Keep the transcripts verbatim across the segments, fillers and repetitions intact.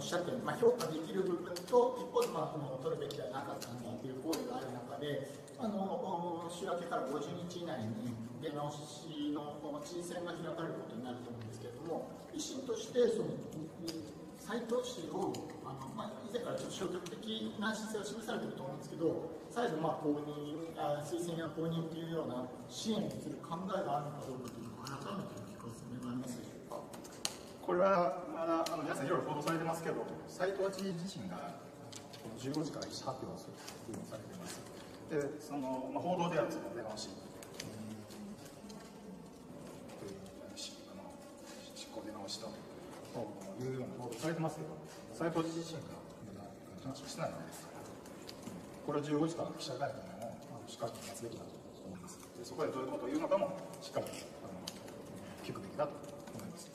おっしゃったように、まあ、評価できる部分と一方で、まあ、この取るべきではなかったんだという行為がある中で、あの週明けからごじゅうにち以内に出直しの知事選が開かれることになると思うんですけれども、維新としてその再投資をあの、まあ、以前からちょっと消極的な姿勢を示されていると思うんですけど、再度、まあ、公認あ推薦や公認というような支援をする考えがあるのかどうかというのを改めてお聞かせ願いますでしょうか。これは、まあ、あの皆さんいろいろ報道されてますけど、斎藤知事自身がじゅうごじから意思発表をするというのをされています。でその、まあ、報道では出直しという執行出直しというような報道されてますけど、斎藤知事自身が話をしてないわけですから、これをじゅうごじから記者会見をしっかり出すべきだと思います。でそこでどういうことを言うのかもしっかりあの聞くべきだと思います。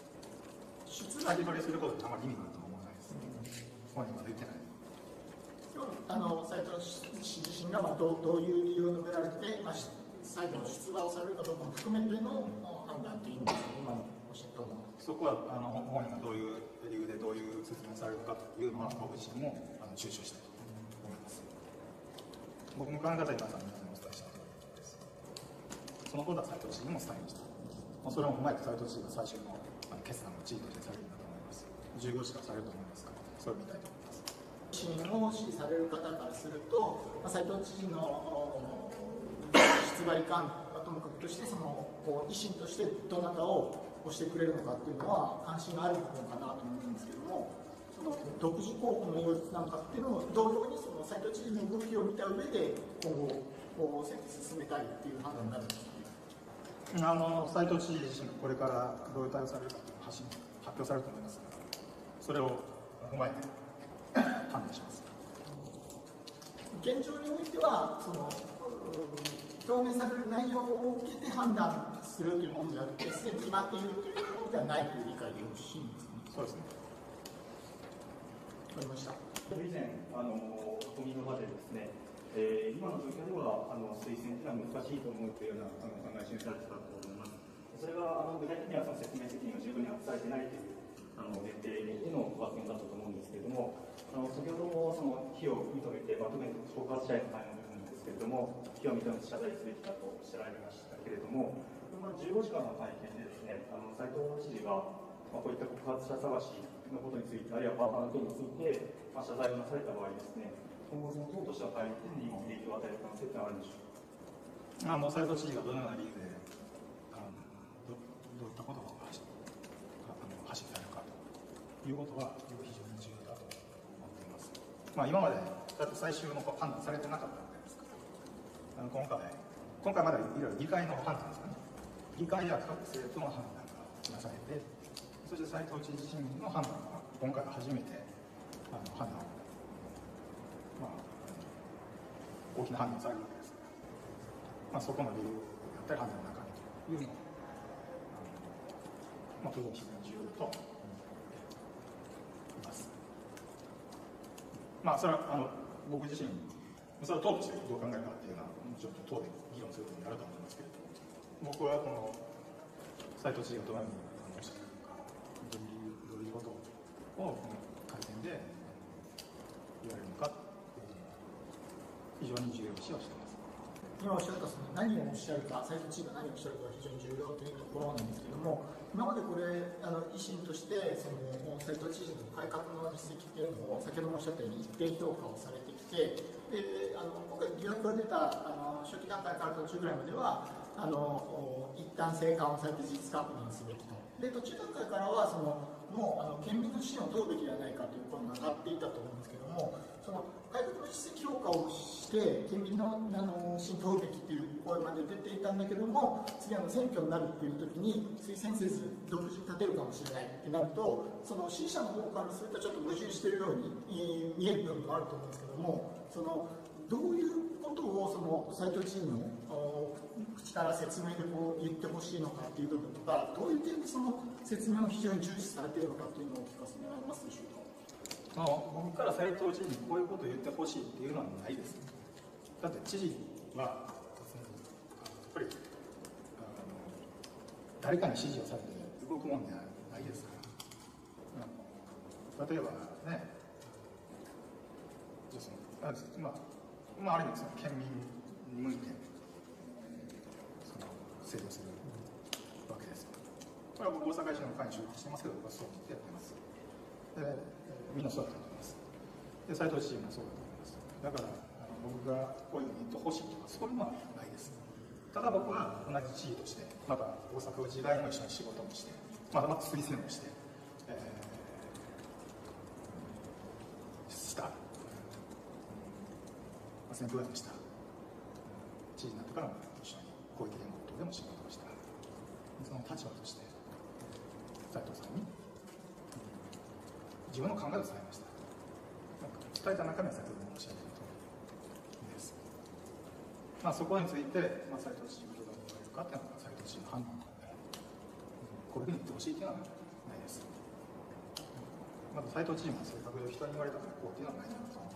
出外取りすることってあまり意味があるとは思わないですね。本人はできてない。あの斎藤氏自身が、まあ、ど, どういう理由を述べられて、まあ、最後の出馬をされるかどうかも含めての判断という意味で今のおっしゃったと思います。そこはあの本人がどういう理由でどういう説明をされるかというのは僕自身もあの注視したいと思います。僕の考え方に皆さんにお伝えしたいと思います。そのことは斎藤氏にも伝えました。それも踏まえて斎藤氏が最終の決断の地位としてされるんだと思います。じゅうごじからされると思いますから、それを見たいと思います。支援を支持される方からすると、まあ、斎藤知事の出馬遺憾はともかくとして、そのこう維新としてどなたを推してくれるのかというのは関心がある部分かなと思うんですけども、その独自候補の擁立なんかっていうのも同様にその斎藤知事の動きを見た上で今後こう選挙進めたいっていう判断になるんですか。あの斎藤知事自身がこれからどういう対応されるかというのを発表されると思いますから、それを踏まえて判断します。現状においてはその表明される内容を受けて判断するというものであって、すでに決まっているというものではないという理解でよろしいんですね。そうですね。わかりました。以前あの囲みの場でですね、えー、今の状況ではあの推薦というのは難しいと思うというようなあの考えを示されてたと思います。それはあの具体的にはその説明責任が十分に果たされてないという。あの前提での発言だったと思うんですけれども、あの先ほどもその非を認めて、まあ、特に告発者への対応の部分ですけれども、非を認めて謝罪すべきだとおっしゃられましたけれども、まあ、じゅうごじかんの会見でですね、あの斎藤知事が、まあ、こういった告発者探しのことについて、あるいはパワハラの件について、まあ、謝罪をなされた場合ですね、今後その党としては会見にも影響を与える可能性ってあるんでしょうか。あの斎藤知事がどのような理由であの ど, どういったことを話して発信されるかということは非常に重要だと思っています。まあ、今までだって最終の判断されてなかったわけですから、あの今回今回まだいろいろ議会の判断ですかね。議会では各政党の判断がなされて、そして斎藤知事自身の判断が今回初めてあの判断を、まあ、大きな判断されるわけですから、まあ、そこの理由だったり判断の中身というのを。まあ、当然非常に重要と思っています。まあ、それはあの僕自身、それを党としてどう考えるかっていうのは、もちろん党で議論することになると思いますけれども、僕はこの斎藤知事がどのようにおっしゃっているのか、どういうことをこの会見で言われるのかっていうのは、非常に重要視をしています。今おっしゃったその何をおっしゃるか、斎藤知事が何をおっしゃるかが非常に重要というところなんですけども、今までこれあの維新としてその斎藤知事の改革の実績っていうのを先ほどもおっしゃったように一定評価をされてきて、であの今回疑惑が出たあの初期段階から途中ぐらいまではあの一旦静観をされて事実確認すべきと、で途中段階からはそのもうあの県民の支援を問うべきではないかという声が上がっていたと思うんですけども、その改革の実績評価をして県民のあの支援を問うべきという声まで出ていたんだけども、次あの選挙になるっていう時に推薦せず独自に立てるかもしれないってなると、その支持者の方からするとちょっと矛盾しているように見える部分があると思うんですけども、そのどういうことをその斎藤知事の口から説明でこう言ってほしいのかっていう部分とか、どういう点でその説明を非常に重視されているのかというのをお聞かせ願いますでしょうか。あの僕から斎藤知事にこういうことを言ってほしいっていうのはないですね。だって知事はやっぱりあの誰かに指示をされて動くもんではないですから、例えばね、まあ、まあ、ある意味その県民に向いてその制度するわけです。これは僕大阪維新の会に所属してますけど、僕はそう思ってやってます。で、みんなそうだと思います。で、斉藤知事もそうだと思います。だからあの僕がこういうふうに言ってほしいとかそういうのはないです。ただ僕は同じ知事として、また大阪時代も一緒に仕事もして、またまた推薦もして。えー選挙やもした。知事になってからも一緒に小池連合等でも仕事をした。その立場として斉藤さんに自分の考えを伝えました。伝えた中身は先ほど申し上げたとおりです。まあそこについて、まあ、斉藤知事がどう思われるかっていうのは斉藤知事の判断なので、こういうふうに言ってほしいっていうのはないです。まず斉藤知事の性格上人に言われたからこうっていうのはないと思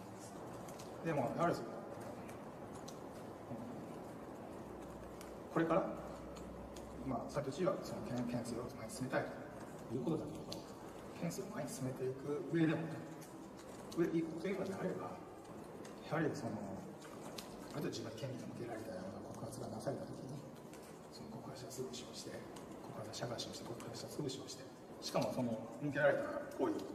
います。でもやはりそのこれから、まあ、斉藤知事はその県政を前に進めたいということだけど、県政を前に進めていく上でも、上に行くというのであれば、やはりその、ある程度自分の権利が向けられたような告発がなされたときに、その告発者潰しをして、告発者探しをして、告発者潰しをして、しかもその向けられた行為が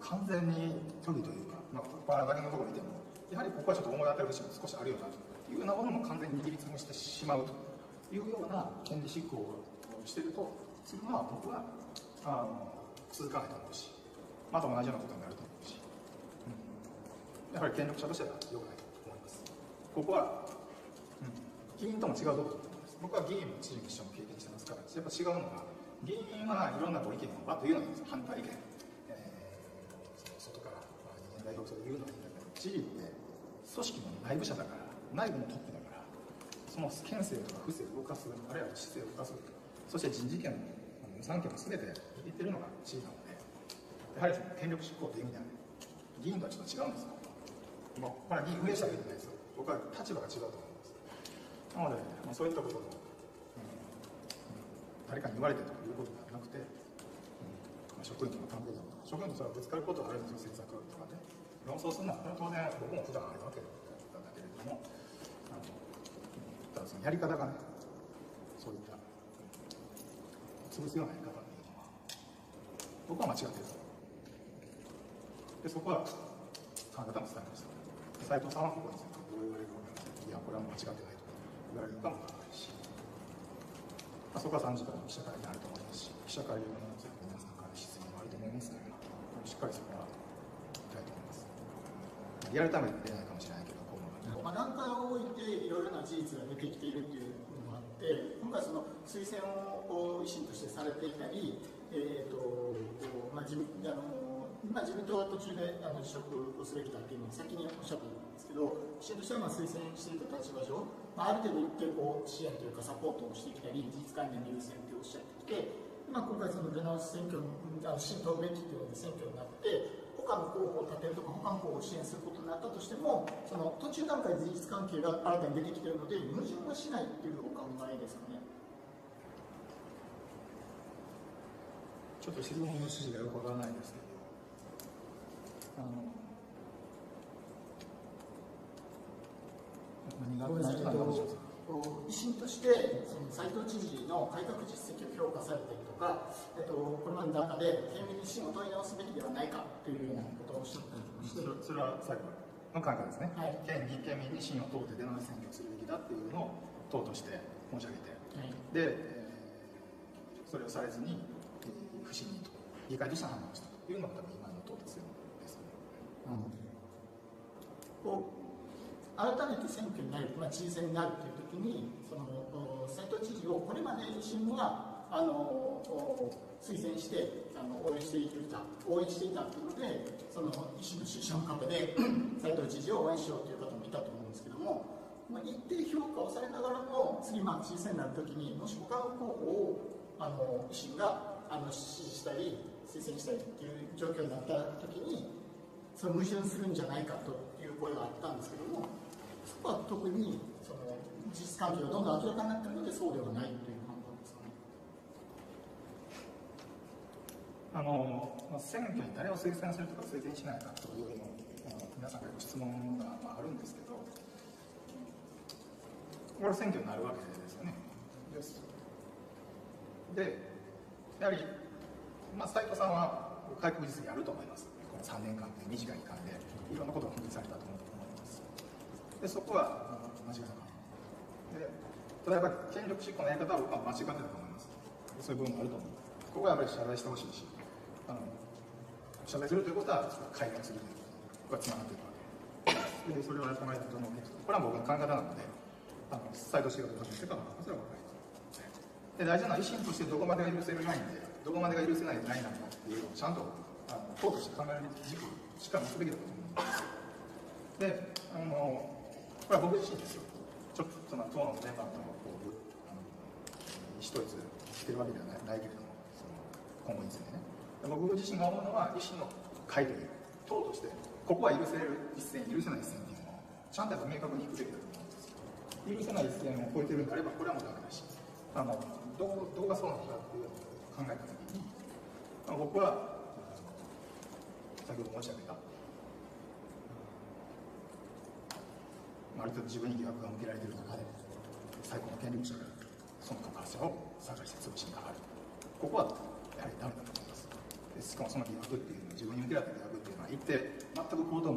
完全に虚偽というか、まあ、バラだけのところを見ても、やはりここはちょっと思い当たる節も少しあるよなと。いうようなものも完全に握りつぶしてしまうというような権利執行をしているとするのは僕はあの続かないと思うし、また同じようなことになると思うし、うん、やはり権力者としては良くないと思います。ここは、うん、議員とも違うところだと思います。僕は議員も知事にしても経験してますから、やっぱ違うのは議員はいろんなご意見をばっと言うのに反対意見、えー、外から人間代表者で言うのはいいんだけど、知事って組織の内部者だから。内部のトップだから、その県政とか府政を動かす、あるいは市政を動かす、そして人事権も予算権も全て握っているのが知事なので、やはりその権力執行という意味では、議員とはちょっと違うんですよ。まあ、これは議員上下で言ってないですよ。僕は立場が違うと思います。なので、まあ、そういったことも、うん、誰かに言われてということではなくて、うんまあ、職員との関係でも、職員とそれはぶつかることはあるんですよ、政策とかね。論争するのは当然、僕も普段あるわけなんだけれども。そのやり方がね、そういった潰すようなやり方っていうのは僕は間違ってると。でそこは考え方も伝えました。斉藤さんはここについてどう言われるのか、いやこれはもう間違ってないと言われるかもわからないし、まあ、そこはさんじからの記者会になると思いますし、記者会の皆さんから質問もあると思いますから、しっかりそこは言いたいと思います。リアルタイムで言えないかもしれないけど、まあ段階を置いていろいろな事実が出てきているというのもあって、今回その推薦を維新としてされていたり、えーとまあ、自民党は途中であの辞職をすべきだというのを先におっしゃったと思うんですけど、維新としてはまあ推薦していた立場上、まあ、ある程度一定こう支援というかサポートをしてきたり、事実関連の優先とおっしゃってきて、まあ、今回その出直し選挙の新党べきというので選挙になって。他の候補を立てるとか、他の候補を支援することになったとしても、その途中段階で事実関係が新たに出てきているので、矛盾はしないっていうお考えですかね。ちょっと質問の指示がよくわからないですけど、あの、ごめんなさい、維新として、斉藤知事の改革実績を評価されているとか、えっと、これまでの中で、県民に支援を問い直すべきではないかというようなことをおっしゃっています。それは最後の考えですね、はい、県民、県民に支援を問うて出直し選挙をするべきだというのを党として申し上げて、はい、で、それをされずに、不信任と、議会として判断をしたというのが、多分今の党ですよね。改めて選挙になる、まあ、知事選になるというときに、その斉藤知事をこれまで維新はあの推薦してあの応援していた、応援していたというので、その維新の支持者の中で斉藤知事を応援しようという方もいたと思うんですけども、まあ、一定評価をされながらも、次、まあ、知事選になるときに、もし他の候補をあの維新があの支持したり、推薦したりという状況になったときに、それ矛盾するんじゃないかという声があったんですけども。そこは特にその事実関係がどんどん明らかになっているので、そうではないという判断ですかね。ああの選挙に誰を推薦するとか推薦しないかというのを皆さんからご質問があるんですけど、これは選挙になるわけですよね。で、やはり、まあ、斉藤さんは外国実技やると思います。このさんねんかんという短い期間でいろんなことを本気にされたと思います。で、そこは間違いなかった。で、ただやっぱり権力執行のやり方は僕は間違ってたと思います。そういう部分もあると思います。ここはやっぱり謝罪してほしいし、あの謝罪するということは改革するということがつながっているわけです。で、それをやってもらいたいと思うんですけど、これは僕の考え方なので、あの再度仕事を始めてからそれは分かります。で、大事なのは維新としてどこまでが許せるラインで、どこまでが許せないラインなのかっていうのをちゃんと党として考える軸をしっかり持つべきだと思います。で、あのこれは僕自身ですよ。ちょっと党のメンバーともこうあの一つしてるわけではないけれども。今後についてね、僕自身が思うのは、維新の会という党として、ここは許せる一線、許せない一線というのを、ちゃんと明確にいくべきだと思うんですよ。許せない一線を超えてるんであれば、これはもうだめだし、あのどう、どうがそうなのかというのを考えたときに、僕は、先ほど申し上げた、ある程度自分に疑惑が向けられている中で、最高の権力者がその告発者を探して潰しにかかる。ここはやはりダメだと思います。で、しかもその疑惑っていうのは、自分に向けられた疑惑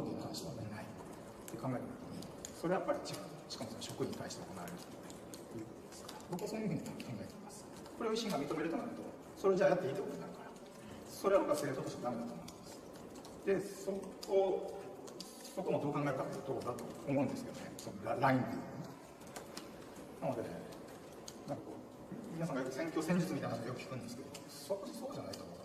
っていうのは一定全く行動向けの話ではないって考えたときに、それはやっぱり違う。しかもその職員に対して行われるということですから、僕はそういうふうに考えています。これを維新が認めるとなると、それじゃあやっていいということになるから、それは僕は政党としてダメだと思います。で、そこそこもどう考えるかというところだと思うんですけどね、そのラインっていうのはね。なので、ね、なんかこう皆さんがよく選挙戦術みたいなのをよく聞くんですけど、そ, そうじゃないと思う。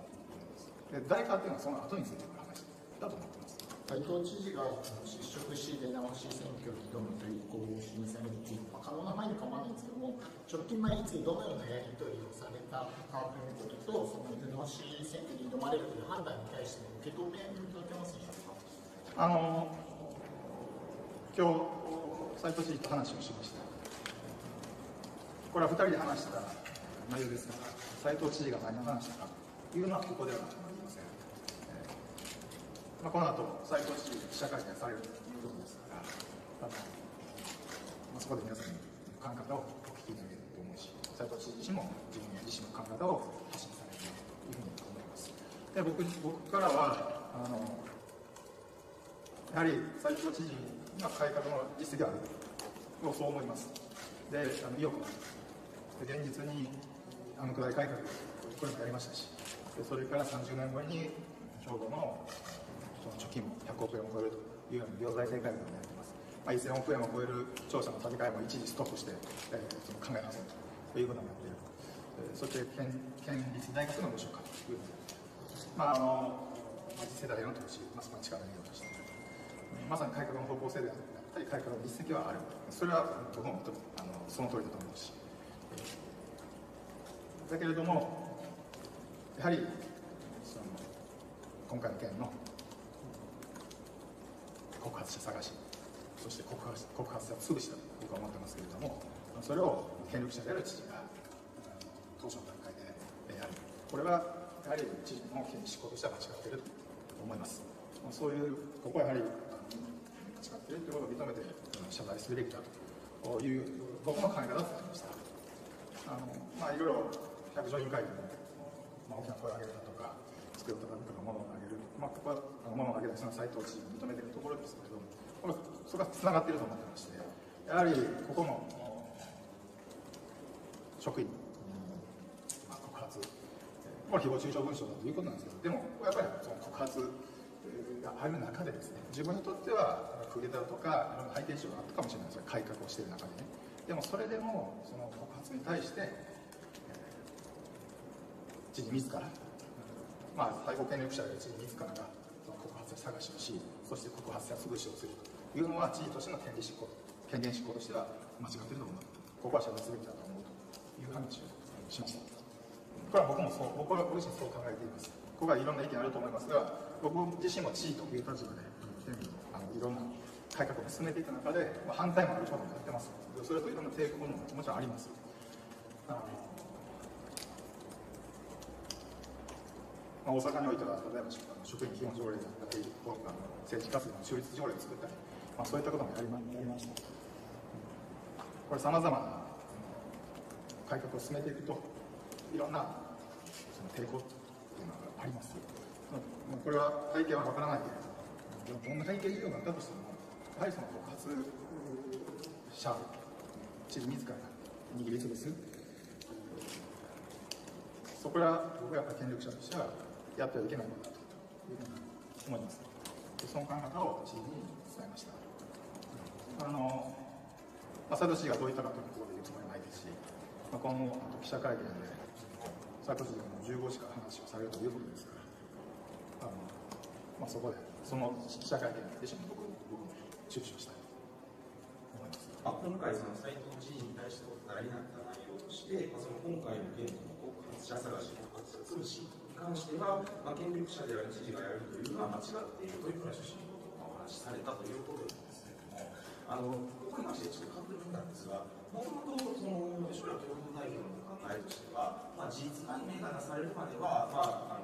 で、誰かっていうのはその後についてくる話だと思ってます。伊藤知事が失職し出直し選挙に挑むという意向を示されて、まあ、可能な範囲に構わないんですけども、直近前についてどのようなやり取りをされたかということと、その出直し選挙に挑まれるという判断に対しての受け止めをいただけますでしょうか。あの今日斉藤知事と話をしました。これはふたりで話した内容ですから、斉藤知事が何を話したかというのはここでは言いません。えーまあ、この後斉藤知事が記者会見されるということですから、まあ、そこで皆さんの考え方をお聞きいただけると思うし、斉藤知事自身も自分自身の考え方を発信されるというふうに思います。で、僕、僕からはあのやはり斉藤知事が改革の実績があるとそう思います。で、あの意欲も現実にあの暗い改革、これもやりましたし、それからさんじゅうねんごに、兵庫の貯金もひゃくおくえんを超えるというような行財政改革をやっています。まあ、せんおくえんを超える庁舎の建て替えも一時ストップして、えー、その考え直そうということになっている、えー、そして県、県立大学の無償化というふうに、まあ、あの次世代への投資、まあ、その力を入れようとしている、まさに改革の方向性であったり、改革の実績はある、それは僕もあのその通りだと思うし。だけれども、やはりその今回の件の告発者探し、そして告発、告発者を潰したと僕は思ってますけれども、それを権力者である知事が当初の段階でやる、これはやはり知事の権力執行としては間違っていると思います。そういう、ここはやはり間違っているということを認めて謝罪すべきだという、僕の考え方となりました。あのまあ、いろいろ百条委員会でも、まあ、大きな声を上げるだとか、机をたたくとか、物を投げる、まあ、ここは物を投げ出しの斉藤知事を認めているところですけれども、これそれがつながっていると思ってまして、やはりここの職員、まあ、告発、これ、誹謗中傷文書だということなんですけど、でも、やっぱりその告発がある中でですね、自分にとっては、クーデターとか、いろんな背景事情があったかもしれないですよ、改革をしている中でね。でもそれでも、その告発に対して、知事自ら、まあ、最高権力者である知事自らが告発者探しをし、そして告発者潰しをするというのは、知事としての権利執行、権限執行としては間違っていると思う、ここは謝罪すべきだと思うという話をしました。これは僕もそう、僕は自身そう考えています。ここはいろんな意見あると思いますが、僕自身も知事という立場で、あのいろんな改革を進めていく中で、まあ、反対もあることもやってます。それといろんな抵抗ももちろんあります。なのでまあ、大阪においては職員基本条例だったり、政治活動の中立条例を作ったり、まあ、そういったこともやりました。これ、さまざまな改革を進めていくと、いろんなその抵抗というのがあります。まあ、これは背景は分からないけれども、どんな背景理由があったとしても、やはりその告発者、知事自ら握りつぶす。そこは僕はやっぱり権力者としてはやってはいけないものだというふうに思います。その考え方を知事に伝えました。あの、佐藤氏がどういったかというところで言うつもりはないですし、まあ、今後記者会見で佐藤氏がじゅうご時から話をされるということですから、あのまあ、そこでその記者会見で一緒に僕も注視をしたいと思います。あ、今回その斉藤知事に対してお答えになった内容として、まあ、その今回の件の社探しの告発潰しに関しては、まあ、権力者である知事がやるというのは間違っているというふうな趣旨のことをお話しされたということなんですけれども、あのここに関してちょっと確認なんですが、もともとその吉村共同代表の考えとしては、まあ、事実判明がなされるまでは、まあ、あ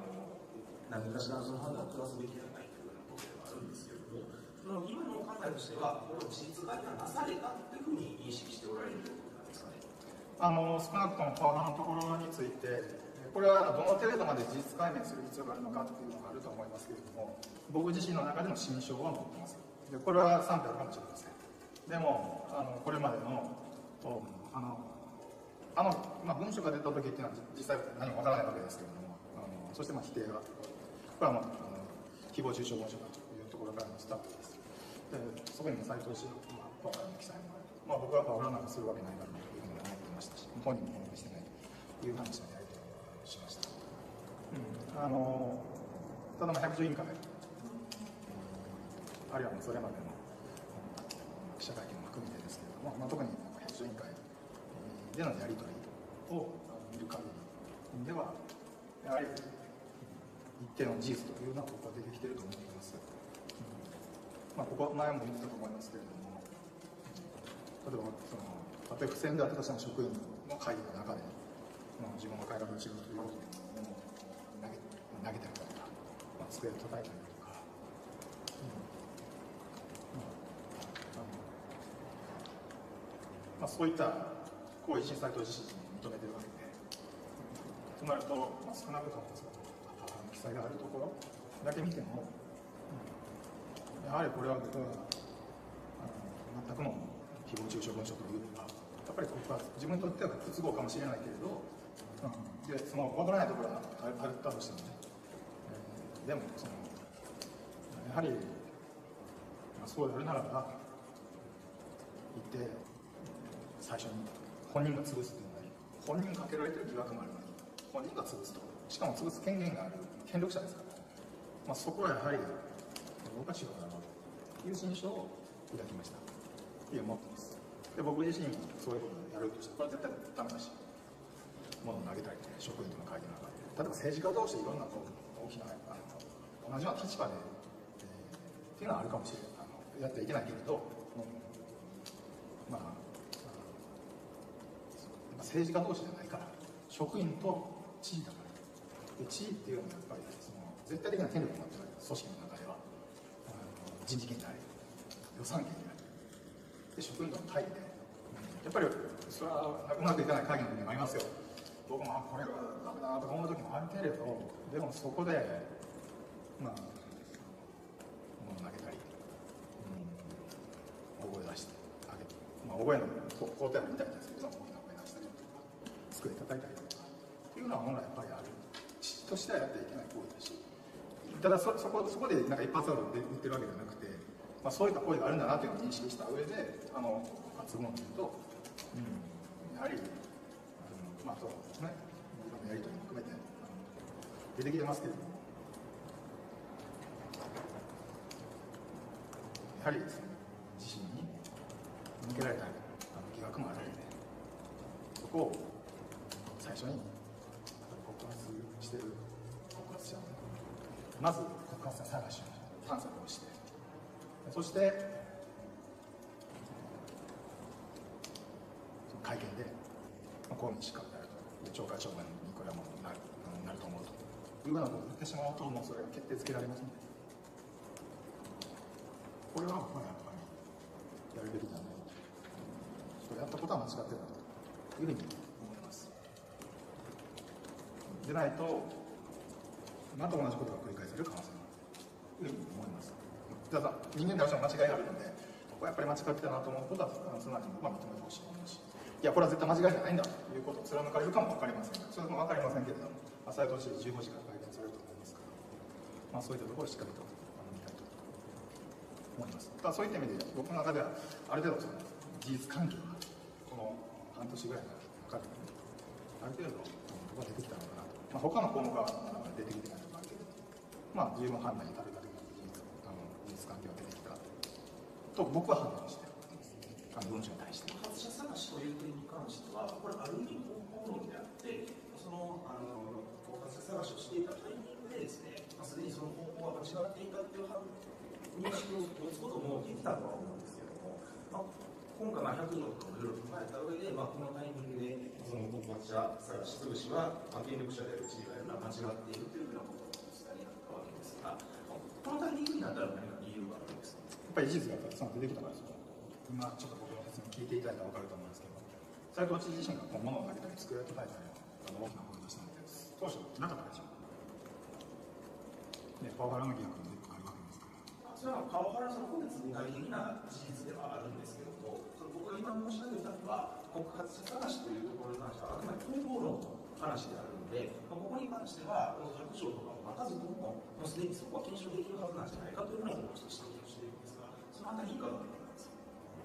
の何かしらその判断を下すべきではないというようなことではあるんですけれども、その今の考えとしては、これを事実判明がなされたというふうに認識しておられるということなんですかね。あの少なくともパワハラのところについて、これはどの程度まで事実解明する必要があるのかというのがあると思いますけれども、僕自身の中での心証は持っています。でこれは賛否あるかもしれません。でも、あのこれまでの、あの、あのまあ、文書が出たときっていうのは、実際何もわからないわけですけれども、あのそしてまあ否定が、これは、まあ、あの誹謗中傷文書だというところからのスタートです。でそこにも斉藤氏のパワハラの記載もある。まあ、僕はパワハラなんかするわけないだろうというふうに思ってましたし、本人も認めしてないという話もやり取りしました。うん、あのただの百条委員会、あるいはそれまでの記者会見も含めてですけれども、まあ、特に百条委員会でのやり取りを見る限りでは、やはり一定の事実というのはここでできていると思います。うん、まあ、ここ前も言ってたと思いますけれども、例えばそのたとえ不正であったとしても職員の会議の中で、まあ、自分の快楽の仕事というものを投げ投げたりとか、まあ、机を叩いたりとか、うんまあ、そういった行為を斉藤自身に認めているわけで、となると、まあ、少なくとも記載があるところだけ見ても、うん、やはりこれは僕はあの全くの誹謗中傷文書というのは、やっぱり告発、自分にとっては不都合かもしれないけれど、うん、でその分からないところがあったとしてもね、えー、でもその、やはり、まあ、そうやるならば、言って、最初に本人が潰すというのに、本人がかけられてる疑惑もあるのに、本人が潰すと、しかも潰す権限がある権力者ですから、まあ、そこはやはり、おかしいのだろうという心象を抱きましたという思っています。で僕自身がそういうことをやるとして、これは絶対ダメだし、物を投げたり、ね、職員との会議の中で、例えば政治家同士でいろんなこう大きなあの同じような立場で、えー、っていうのはあるかもしれない、あのやってはいけないけれど、うん、まあ、政治家同士じゃないから、職員と知事だから、で知事っていうのはやっぱりその絶対的な権力を持っている組織の中では、うん、人事権であり、予算権であり。で職員との会議で、やっぱりそれはうまくいかない会議の時もありますよ。僕もこれはダメだと思う時もあるけれど、でもそこで、まあ、物を投げたり、うん、大声出して、あげて、まあ、大声の肯定のみたいですけど、大きな声出したりとか、机叩いたりとか、っていうのは本来やっぱりある、知事としてはやってはいけない行為だし、ただそ、そこ、そこでなんか一発などで言ってるわけじゃなくて、まあそういった行為があるんだなというのを認識した上で、あの発言を見ると、うん、やはり、まあそうですね、いろんなやり取りも含めて出てきてますけれども、やはりですね、自身に向けられた疑惑もあるわけで、そこを最初に告発している告発者、まず告発者探しを探索をして、そしてその会見で、公務に失格であると、懲戒処分にこれはもうなると思うと、ろなどを塗ってしまうと、もうそれが決定つけられますので、これは、まあ、やっぱりやるべきじゃないと、やったことは間違ってないというふうに思います。でないと、また同じことが繰り返される可能性があるというふうに思います。ただ、人間である人は間違いがあるので、ここはやっぱり間違ってたなと思うことは、すなわち僕は認めてほしいと思うし、いや、これは絶対間違いじゃないんだということを貫かれるかも分かりません。それも分かりませんけれども、朝やとしじゅうごじから開店されると思いますから、まあ、そういったところをしっかりと見たいと思います。ただ、そういった意味で、僕の中では、ある程度、事実関係がこの半年ぐらいから分かってくるある程度、僕は出てきたのかなと。まあ、他の項目は出てきてないとかあるけど、まあ、十分判断に至るだけの事実関係が出てきたと、僕は判断している。あの文章に対して。発射探しという点に関しては、これある意味本能であって、そのあの発射探しをしていたタイミングでですね、すでにその方法は間違っていたという認識を持つこともできたとは思うんですけれども、まあ、今回ひゃくのことをいろいろ踏まえた上で、まあ、このタイミングでその発射探し潰しは、まあ、権力者である地位が間違っているというようなことを伝えたわけですが、このタイミングになったら何か理由があるんですか。やっぱり事実がたくさん出てきたからです。今ちょっと僕の説明聞いていただいたら分かると思うんですけど、斎藤知事自身がこう物を投げたり作り叩いたり大きなことを出したので、当初なかったでしょう。で、パワハラの疑惑もあるわけですから。それはパワハラその根絶具体的な事実ではあるんですけれども、僕が今申し上げたのは告発者探しというところに関してはあくまで統合論の話であるので、ここに関してはこの弱小とかを待たずとも、もうすでにそこは検証できるはずなんじゃないかというふうなことを指摘しているんですが、そのあたりいかがですか。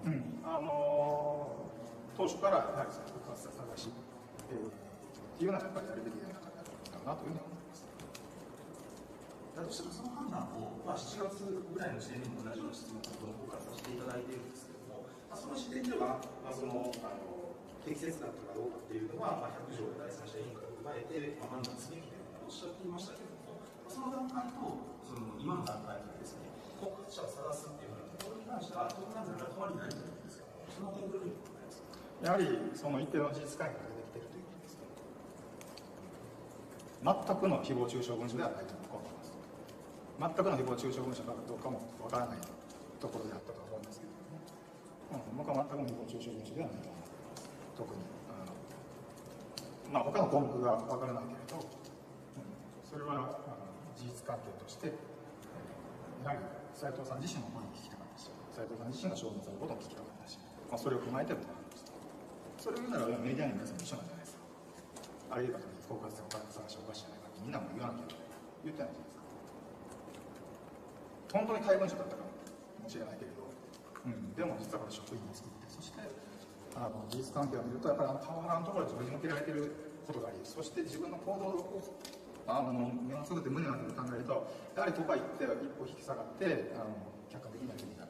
うん、あのー、当初からやはり告発者探しっていうのはやっぱりやるべきではなかったなというふうに思います。だとしてもその判断を、まあ、しちがつぐらいの時点でも同じような質問を僕からさせていただいているんですけれども、まあ、その時点では、まあ、その、あの適切だったかどうかっていうのは、まあ、ひゃく条の第三者委員会を踏まえて、まあ、判断すべきであるとおっしゃっていましたけれども、その段階とその今の段階でですね、告発者を探すっていうのはやはりその一定の事実関係が出てきているということですけど、全くの誹謗中傷文書ではないと僕は思います。全くの誹謗中傷文書かどうかもわからないところであったと思いますけれども、ね、うん、僕は全くの誹謗中傷文書ではないと思います。特にあの、まあ、他の項目がわからないけれど、うん、それはあの事実関係として、やはり斎藤さん自身の声を聞きたかったし、斎藤さん自身が証言されることも聞きたかったし、まあ、それを踏まえてもらいました。それを言うならメディアの皆さんも一緒なんじゃないですか。あるいは告発でお金探しおかしいじゃないか、みんなも言わなきゃいけない。言ってないじゃないですか。本当に怪文書だったかもしれないけれど、うん、でも実はこれ職員を作って、そしてあの事実関係を見ると、やっぱりあのパワハラのところで取り抜けられていることがあり、そして自分の行動をあの目をつぶって無理なことを考えると、やはりここは一歩引き下がってあの客観的になるべきだ